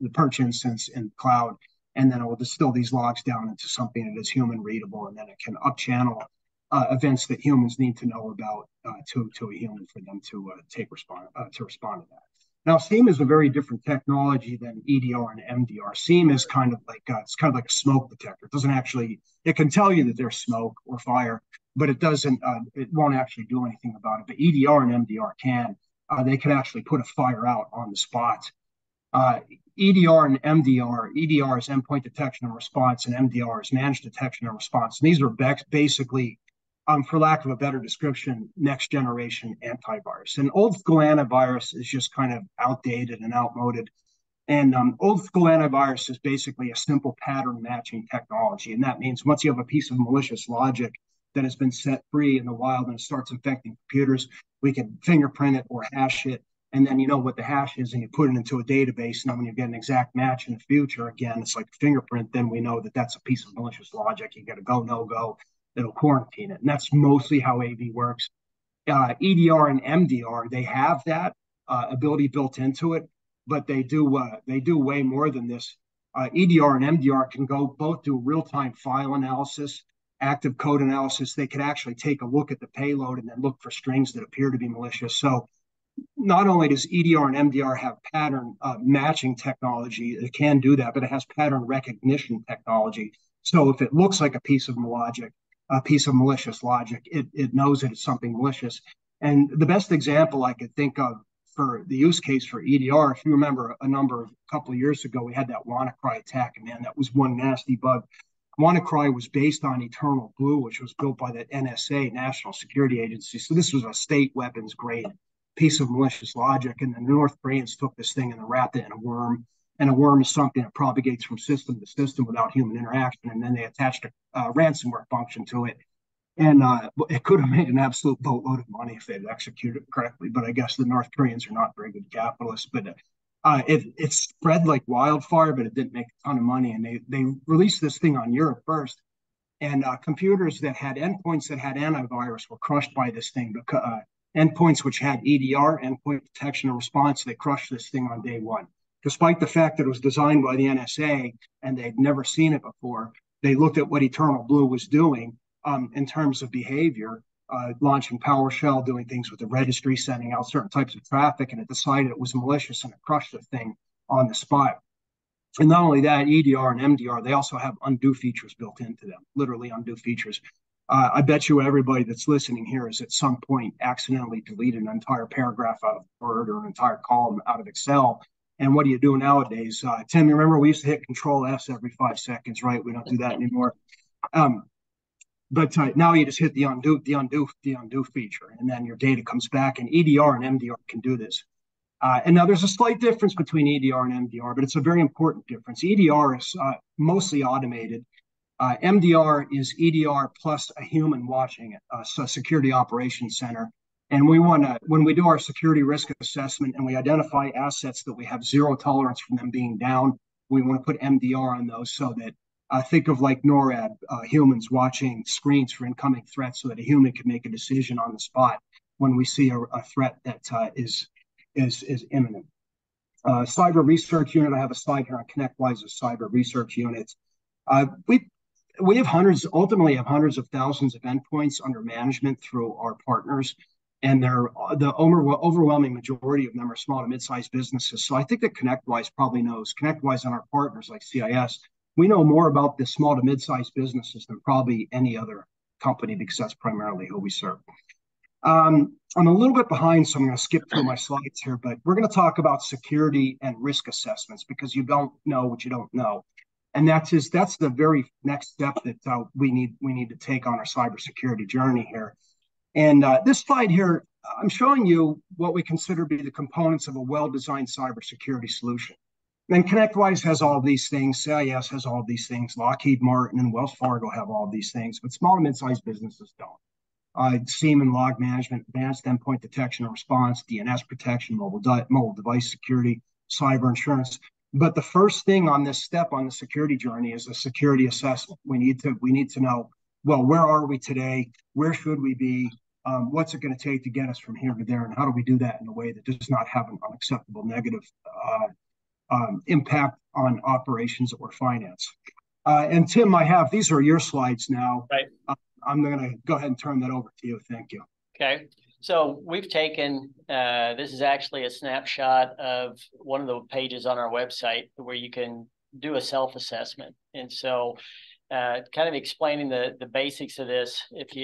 the Perch instance in the cloud. And then it will distill these logs down into something that is human readable. And then it can up-channel events that humans need to know about to a human for them to respond to that. Now, SIEM is a very different technology than EDR and MDR. SIEM is kind of like a smoke detector. It doesn't actually, it can tell you that there's smoke or fire, but it doesn't, it won't actually do anything about it. But EDR and MDR can. They can actually put a fire out on the spot. EDR and MDR, EDR is endpoint detection and response, and MDR is managed detection and response. And these are basically, for lack of a better description, next generation antivirus. And old school antivirus is just kind of outdated and outmoded. And old school antivirus is basically a simple pattern matching technology. And that means once you have a piece of malicious logic that has been set free in the wild and it starts infecting computers, we can fingerprint it or hash it and then you know what the hash is and you put it into a database, and then when you get an exact match in the future, again, it's like a fingerprint, then we know that that's a piece of malicious logic. You get a go, no go, it'll quarantine it. And that's mostly how AV works. EDR and MDR, they have that ability built into it, but they do way more than this. EDR and MDR can go both do real-time file analysis, active code analysis. They could actually take a look at the payload and then look for strings that appear to be malicious. So not only does EDR and MDR have pattern matching technology, it can do that, but it has pattern recognition technology. So if it looks like a piece of logic, it knows that it's something malicious. And the best example I could think of for the use case for EDR, if you remember a couple of years ago, we had that WannaCry attack, and man, that was one nasty bug. WannaCry was based on Eternal Blue, which was built by the NSA, National Security Agency. So this was a state weapons grade piece of malicious logic. And the North Koreans took this thing and wrapped it in a worm. And a worm is something that propagates from system to system without human interaction. And then they attached a ransomware function to it. And it could have made an absolute boatload of money if they had executed it correctly. But I guess the North Koreans are not very good capitalists. But it spread like wildfire, but it didn't make a ton of money. And they released this thing on Europe first. And computers that had endpoints that had antivirus were crushed by this thing. Because, endpoints which had EDR, endpoint detection and response, they crushed this thing on day one. Despite the fact that it was designed by the NSA and they'd never seen it before, they looked at what Eternal Blue was doing in terms of behavior, launching PowerShell, doing things with the registry, sending out certain types of traffic, and it decided it was malicious and it crushed the thing on the spot. And not only that, EDR and MDR, they also have undo features built into them, literally undo features. I bet you everybody that's listening here is at some point accidentally deleted an entire paragraph out of Word or an entire column out of Excel. And what do you do nowadays? Tim, you remember we used to hit Control-S every 5 seconds, right? We don't do that anymore. But now you just hit the undo feature, and then your data comes back. And EDR and MDR can do this. And now there's a slight difference between EDR and MDR, but it's a very important difference. EDR is mostly automated. MDR is EDR plus a human watching it, so Security Operations Center. And we want to, when we do our security risk assessment and we identify assets that we have zero tolerance from them being down, we want to put MDR on those so that, think of like NORAD, humans watching screens for incoming threats so that a human can make a decision on the spot when we see a threat that is imminent. Cyber Research Unit, I have a slide here on ConnectWise's Cyber Research Unit. We have ultimately of thousands of endpoints under management through our partners. And the overwhelming majority of them are small to mid-sized businesses. So I think that ConnectWise probably knows. ConnectWise and our partners like CIS, we know more about the small to mid-sized businesses than probably any other company because that's primarily who we serve. I'm a little bit behind, so I'm going to skip through my slides here. But we're going to talk about security and risk assessments because you don't know what you don't know. And that's the very next step that we need to take on our cybersecurity journey here. And this slide here, I'm showing you what we consider to be the components of a well-designed cybersecurity solution. And ConnectWise has all these things, CIS has all these things, Lockheed Martin and Wells Fargo have all these things, but small and mid-sized businesses don't. SIEM and log management, advanced endpoint detection and response, DNS protection, mobile device security, cyber insurance. But the first thing on this step on the security journey is a security assessment. We need to know, well, where are we today? Where should we be? What's it going to take to get us from here to there? And how do we do that in a way that does not have an unacceptable negative impact on operations or finance? And Tim, these are your slides now. Right. I'm going to go ahead and turn that over to you. Thank you. Okay. So we've taken, this is actually a snapshot of one of the pages on our website where you can do a self-assessment. And so kind of explaining the basics of this, if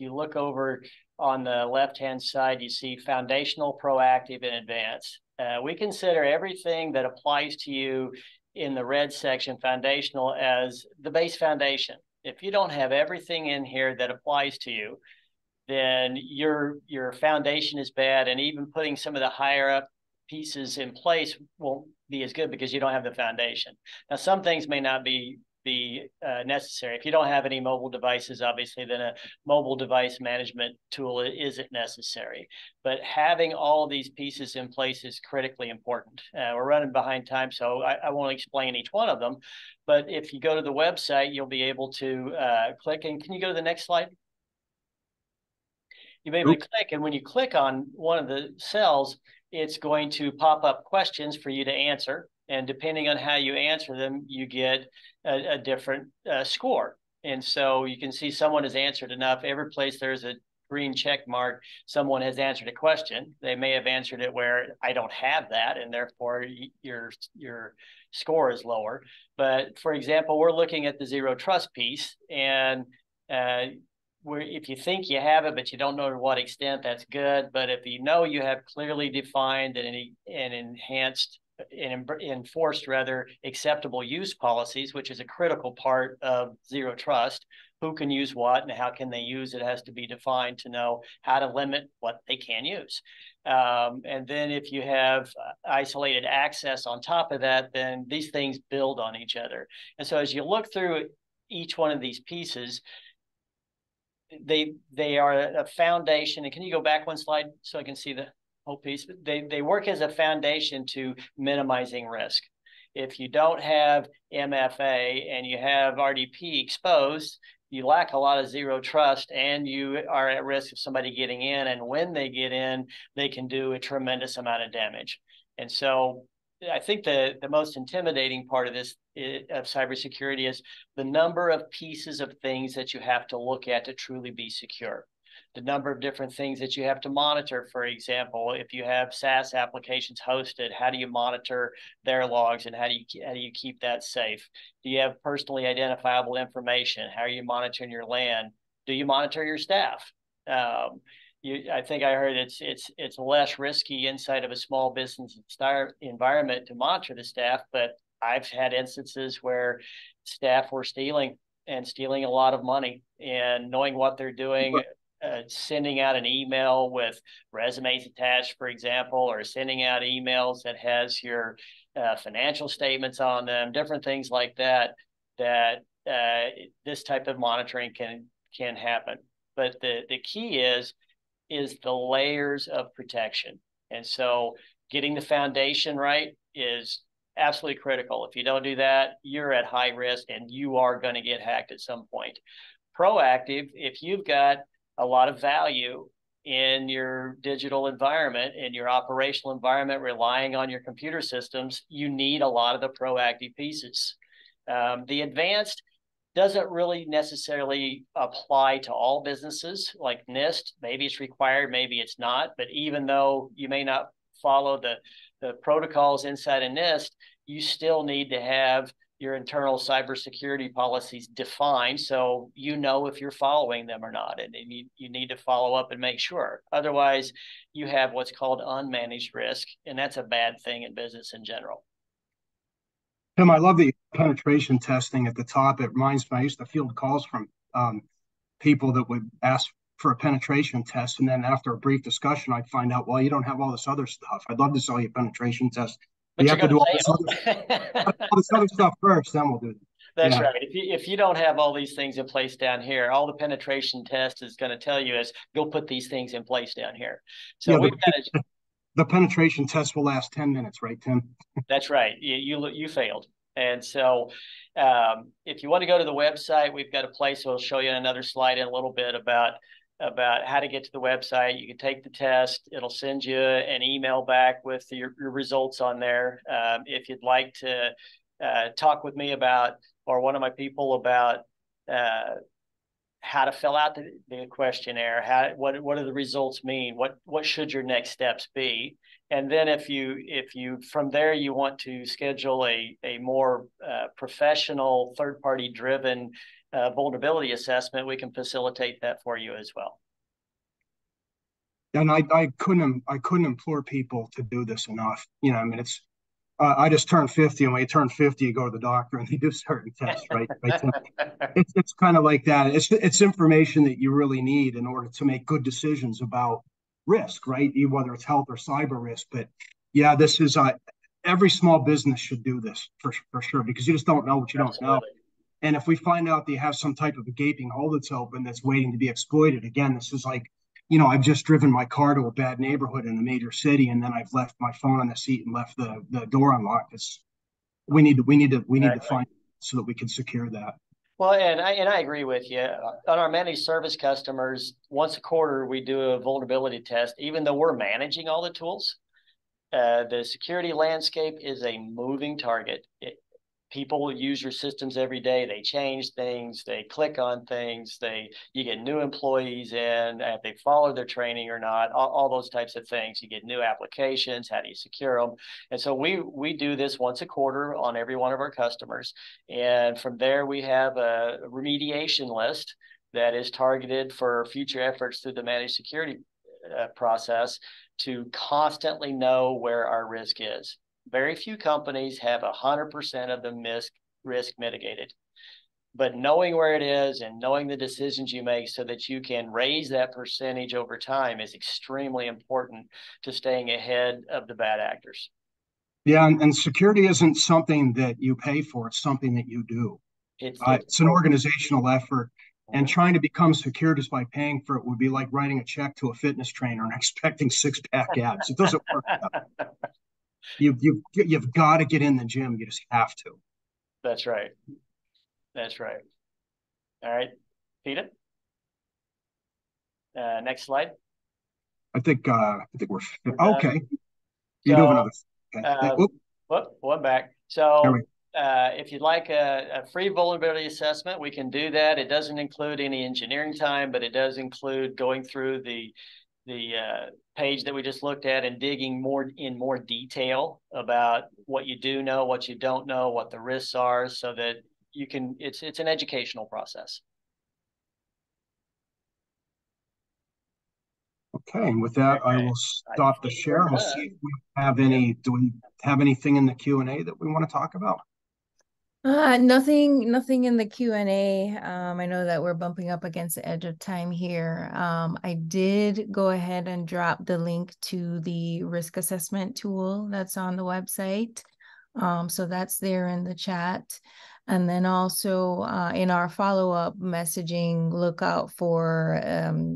you look over on the left-hand side, you see foundational, proactive, and advanced. We consider everything that applies to you in the red section, foundational, as the base foundation. If you don't have everything in here that applies to you, then your foundation is bad, and even putting some of the higher up pieces in place won't be as good because you don't have the foundation. Now, some things may not be be necessary. If you don't have any mobile devices, obviously, then a mobile device management tool isn't necessary. But having all of these pieces in place is critically important. We're running behind time, so I won't explain each one of them. But if you go to the website, you'll be able to click. And can you go to the next slide? You may click, and when you click on one of the cells, it's going to pop up questions for you to answer. And depending on how you answer them, you get a different score. And so you can see someone has answered enough. Every place there's a green check mark, someone has answered a question. They may have answered it where I don't have that, and therefore your score is lower. But for example, we're looking at the zero trust piece, and where if you think you have it, but you don't know to what extent, that's good. But if you know you have clearly defined and enhanced and enforced rather acceptable use policies, which is a critical part of zero trust, who can use what and how can they use it has to be defined to know how to limit what they can use. And then if you have isolated access on top of that, then these things build on each other. And so as you look through each one of these pieces, they are a foundation. And can you go back one slide so I can see the whole piece? They work as a foundation to minimizing risk. If you don't have MFA and you have RDP exposed, you lack a lot of zero trust, and you are at risk of somebody getting in. And when they get in, they can do a tremendous amount of damage. And so I think the most intimidating part of this of cybersecurity is the number of pieces of things that you have to look at to truly be secure. The number of different things that you have to monitor. For example, if you have SaaS applications hosted, how do you monitor their logs, and how do you keep that safe? Do you have personally identifiable information? How are you monitoring your LAN? Do you monitor your staff? I think I heard it's less risky inside of a small business environment to monitor the staff, but I've had instances where staff were stealing a lot of money, and knowing what they're doing. Sending out an email with resumes attached, for example, or sending out emails that has your financial statements on them, different things like that, that this type of monitoring can happen. But the key is the layers of protection. And so getting the foundation right is absolutely critical. If you don't do that, you're at high risk and you are going to get hacked at some point. Proactive, if you've got a lot of value in your digital environment, in your operational environment, relying on your computer systems, you need a lot of the proactive pieces. The advanced doesn't really necessarily apply to all businesses like NIST. Maybe it's required, maybe it's not. But even though you may not follow the protocols inside of NIST, you still need to have your internal cybersecurity policies defined, so you know if you're following them or not, and you need to follow up and make sure. Otherwise, you have what's called unmanaged risk, and that's a bad thing in business in general. Tim, I love the penetration testing at the top. It reminds me, I used to field calls from people that would ask for a penetration test, and then after a brief discussion, I'd find out, well, you don't have all this other stuff. I'd love to sell you a penetration test. But you have to do all this other stuff first, then we'll do it. That's right. If you don't have all these things in place down here, all the penetration test is going to tell you is go put these things in place down here. So the penetration test will last 10 minutes, right, Tim? That's right. You failed. And so if you want to go to the website, we've got a place. We'll show you another slide in a little bit about how to get to the website. You can take the test. It'll send you an email back with your results on there. If you'd like to talk with me about, or one of my people about how to fill out the questionnaire, what do the results mean? What should your next steps be? And then if you from there, you want to schedule a more professional, third-party driven vulnerability assessment, we can facilitate that for you as well. And I couldn't implore people to do this enough. You know, I mean, it's I just turned 50, and when you turn 50, you go to the doctor and they do certain tests, right? It's kind of like that. It's information that you really need in order to make good decisions about risk, right? Whether it's health or cyber risk. But yeah, this is every small business should do this for sure, because you just don't know what you don't know. And if we find out they have some type of a gaping hole that's open that's waiting to be exploited, again, this is like, you know, I've just driven my car to a bad neighborhood in a major city, and then I've left my phone on the seat and left the door unlocked. It's, we need to find it so that we can secure that. Well, and I agree with you. On our managed service customers, once a quarter, we do a vulnerability test, even though we're managing all the tools. The security landscape is a moving target. People use your systems every day. They change things. They click on things. You get new employees in, if they follow their training or not, all those types of things. You get new applications. How do you secure them? And so we do this once a quarter on every one of our customers. And from there, we have a remediation list that is targeted for future efforts through the managed security process to constantly know where our risk is. Very few companies have 100% of the risk mitigated, but knowing where it is and knowing the decisions you make so that you can raise that percentage over time is extremely important to staying ahead of the bad actors. Yeah, and security isn't something that you pay for. It's something that you do. It's an organizational effort, and trying to become secure just by paying for it would be like writing a check to a fitness trainer and expecting six-pack abs. It doesn't work out. You've got to get in the gym. You just have to. That's right. That's right. All right, Peta. Next slide. I think we're okay. You do another. Okay. One back. So if you'd like a free vulnerability assessment, we can do that. It doesn't include any engineering time, but it does include going through the page that we just looked at and digging more detail about what you do know, what you don't know, what the risks are, so that you can, it's an educational process. Okay, and with that, I will stop the share. I'll see if we have any, do we have anything in the Q&A that we want to talk about? Nothing in the Q&A. I know that we're bumping up against the edge of time here. I did go ahead and drop the link to the risk assessment tool that's on the website. So that's there in the chat. And then also in our follow-up messaging, look out for,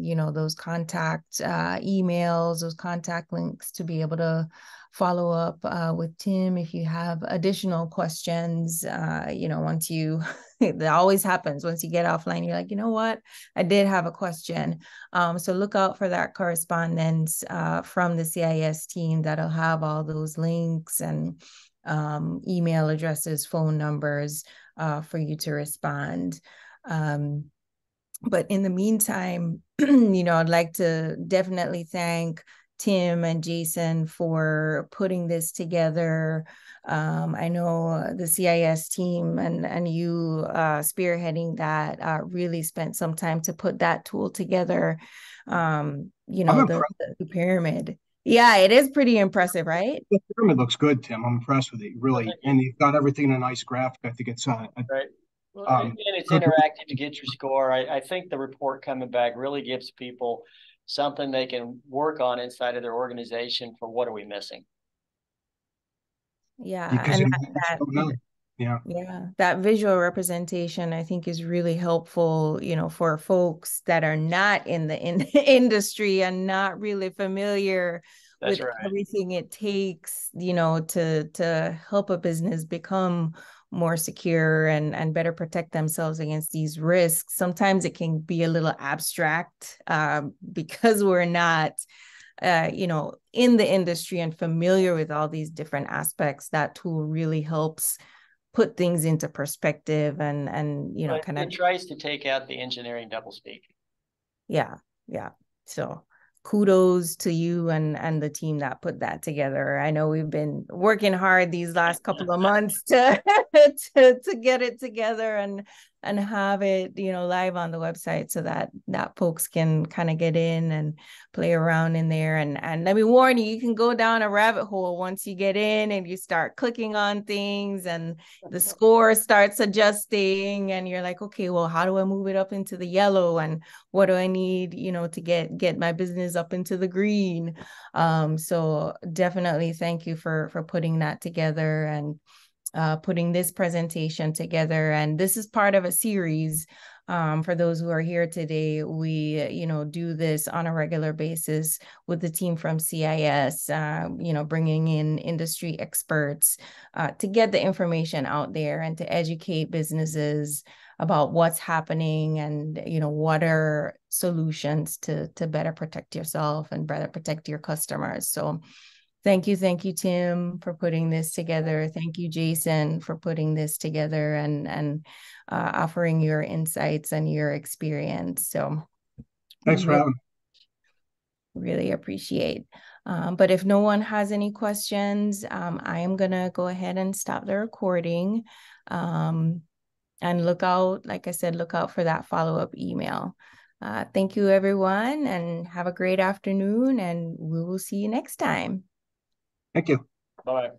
you know, those contact emails, those contact links to be able to follow up with Tim if you have additional questions. You know, once you, that always happens. Once you get offline, you're like, you know what, I did have a question. So look out for that correspondence from the CIS team that'll have all those links and email addresses, phone numbers for you to respond. But in the meantime, you know, I'd like to definitely thank Tim and Jason for putting this together. I know the CIS team and you spearheading that really spent some time to put that tool together. You know, the pyramid. Yeah, it is pretty impressive, right? The pyramid looks good, Tim. I'm impressed with it, really. And you've got everything in a nice graphic. I think it's right. Well, and it's interactive to get your score. I think the report coming back really gives people something they can work on inside of their organization for what are we missing? Yeah, because and that visual representation I think is really helpful, you know, for folks that are not in the industry and not really familiar with everything it takes, you know, to help a business become more secure and better protect themselves against these risks. Sometimes it can be a little abstract because we're not, you know, in the industry and familiar with all these different aspects. That tool really helps put things into perspective and you know, kind of tries to take out the engineering doublespeak. Yeah, yeah. So kudos to you and the team that put that together. I know we've been working hard these last couple of months to get it together and have it, you know, live on the website so that folks can kind of get in and play around in there. And let me warn you, you can go down a rabbit hole once you get in and you start clicking on things and the score starts adjusting and you're like, okay, well, how do I move it up into the yellow? And what do I need, you know, to get my business up into the green? So definitely thank you for putting that together. And putting this presentation together. And this is part of a series. For those who are here today, we, do this on a regular basis with the team from CIS, bringing in industry experts to get the information out there and to educate businesses about what's happening and, what are solutions to better protect yourself and better protect your customers. So thank you, Tim, for putting this together. Thank you, Jason, for putting this together and offering your insights and your experience. So thanks, Robin. Really appreciate. But if no one has any questions, I am going to go ahead and stop the recording. And look out, like I said, look out for that follow-up email. Thank you, everyone, and have a great afternoon, and we will see you next time. Thank you. Bye.